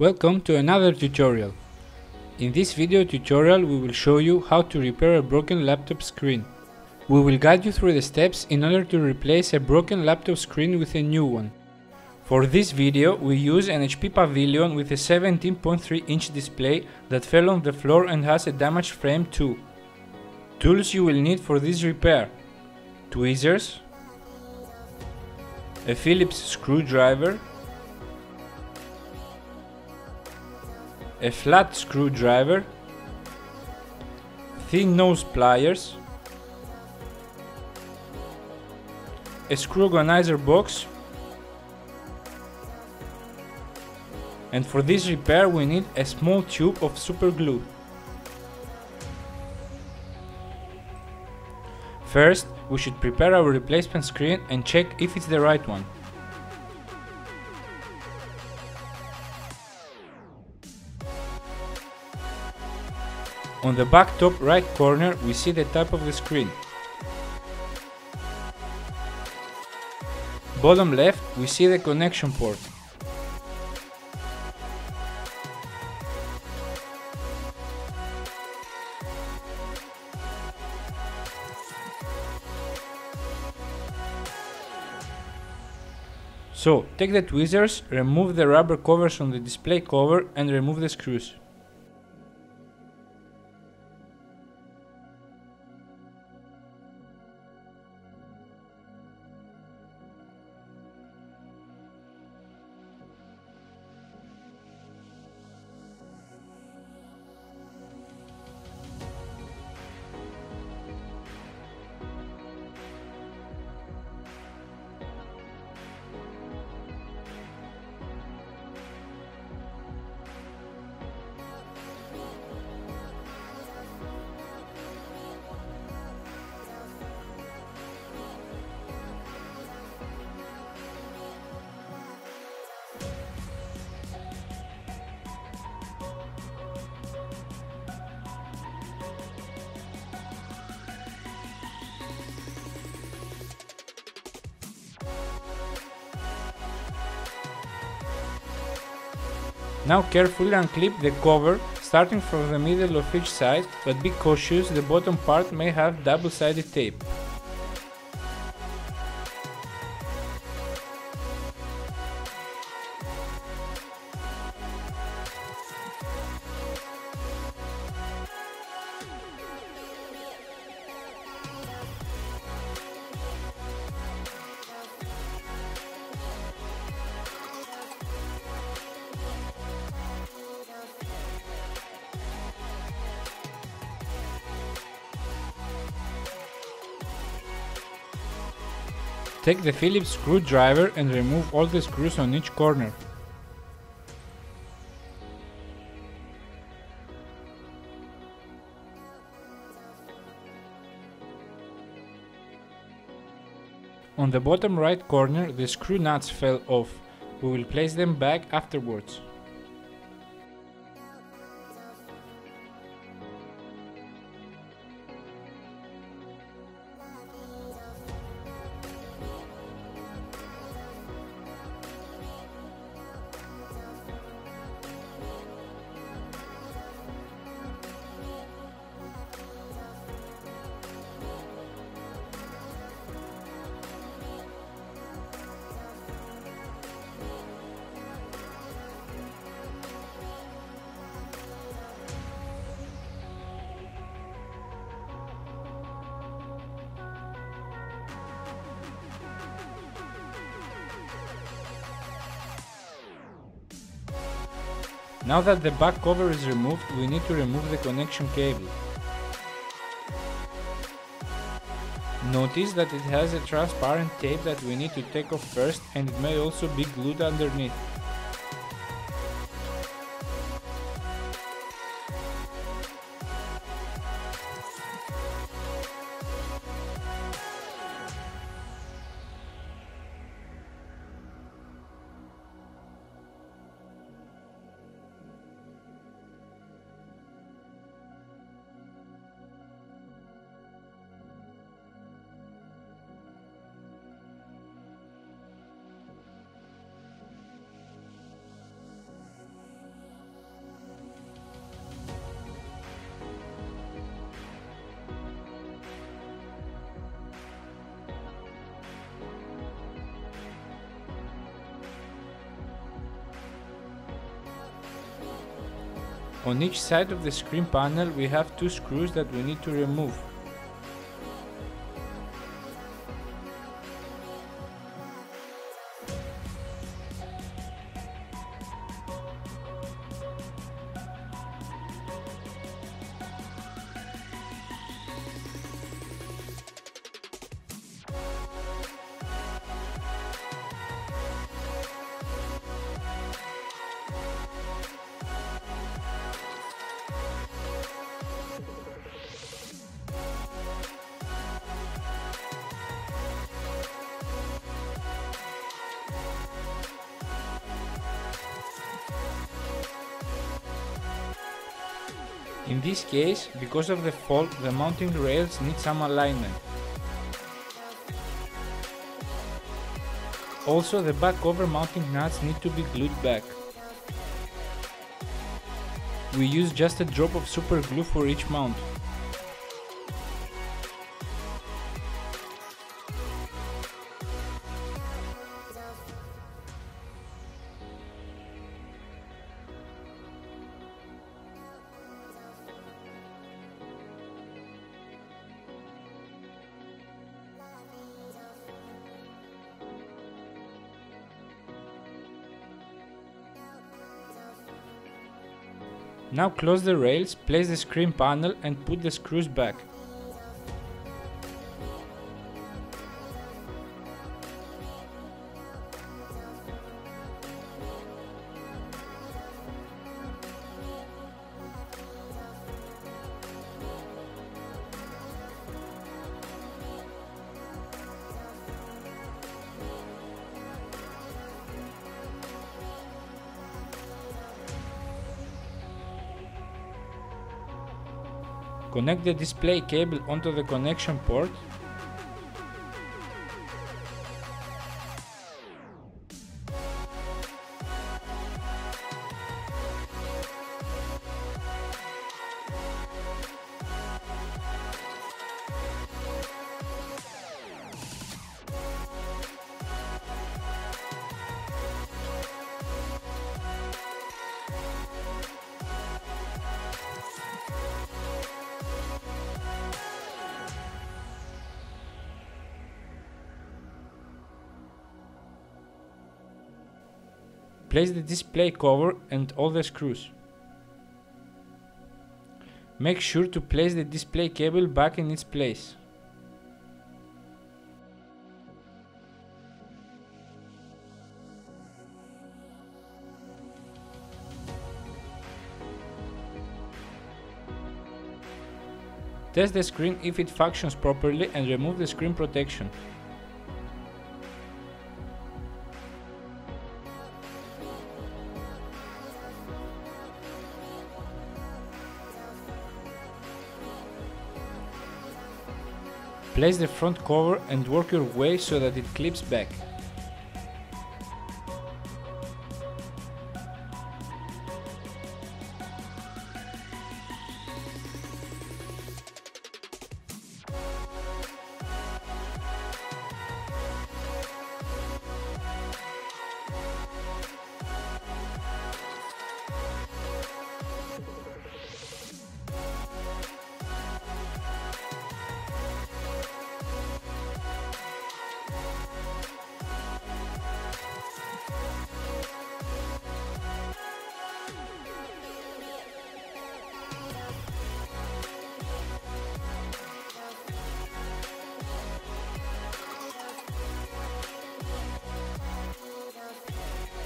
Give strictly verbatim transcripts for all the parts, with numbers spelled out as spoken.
Welcome to another tutorial. In this video tutorial we will show you how to repair a broken laptop screen. We will guide you through the steps in order to replace a broken laptop screen with a new one. For this video we use an H P Pavilion with a seventeen point three inch display that fell on the floor and has a damaged frame too. Tools you will need for this repair: tweezers, a Phillips screwdriver, a flat screwdriver, thin nose pliers, a screw organizer box, and for this repair we need a small tube of super glue. First, we should prepare our replacement screen and check if it's the right one. On the back top right corner we see the type of the screen. Bottom left we see the connection port. So, take the tweezers, remove the rubber covers from the display cover and remove the screws. Now carefully unclip the cover, starting from the middle of each side, but be cautious, the bottom part may have double-sided tape. Take the Phillips screwdriver and remove all the screws on each corner. On the bottom right corner, the screw nuts fell off. We will place them back afterwards. Now that the back cover is removed, we need to remove the connection cable. Notice that it has a transparent tape that we need to take off first, and it may also be glued underneath. On each side of the screen panel we have two screws that we need to remove. In this case, because of the fault, the mounting rails need some alignment. Also, the back cover mounting nuts need to be glued back. We use just a drop of super glue for each mount. Now close the rails, place the screen panel and put the screws back. Connect the display cable onto the connection port . Place the display cover and all the screws. Make sure to place the display cable back in its place. Test the screen if it functions properly and remove the screen protection. Place the front cover and work your way so that it clips back.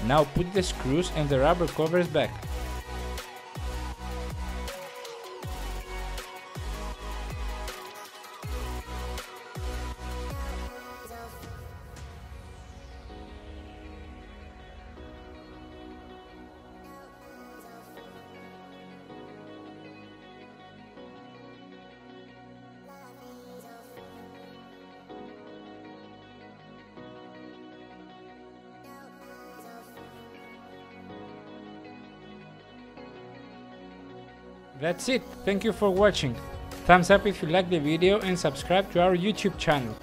Now put the screws and the rubber covers back. That's it. Thank you for watching. Thumbs up if you liked the video and subscribe to our YouTube channel.